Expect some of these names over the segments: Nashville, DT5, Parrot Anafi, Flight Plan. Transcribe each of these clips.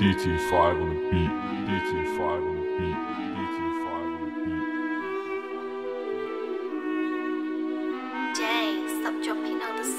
DT5 on the beat, DT5 on the beat, DT5 on the beat. Jay, stop dropping all the sauce.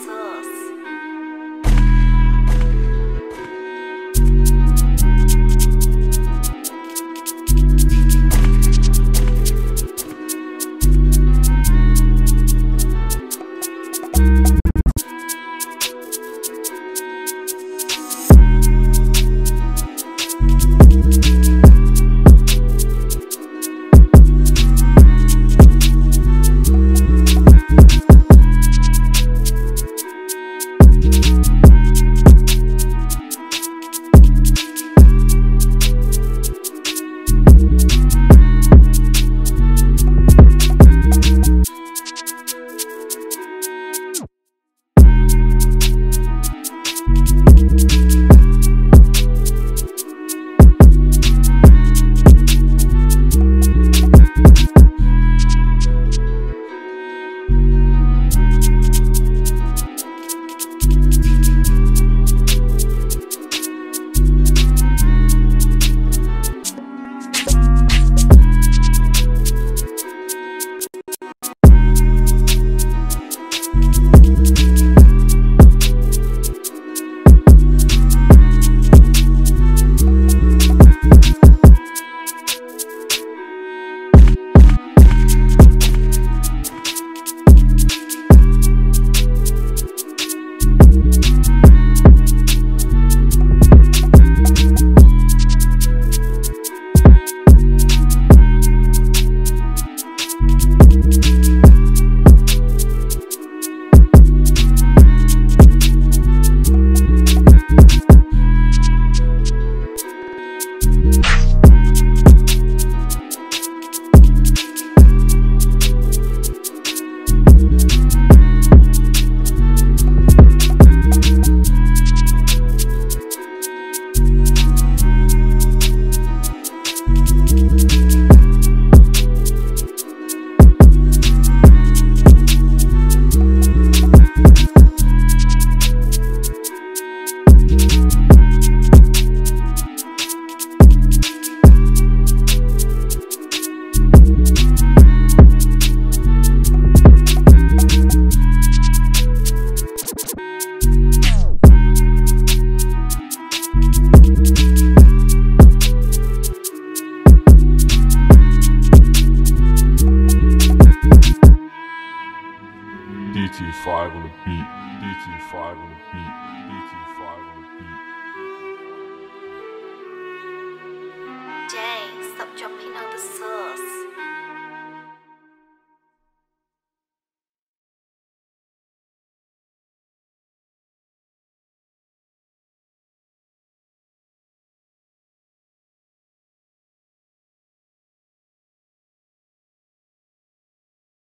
DT5 on the beat, DT5 on the beat, DT5 on the beat. Jay, stop dropping all the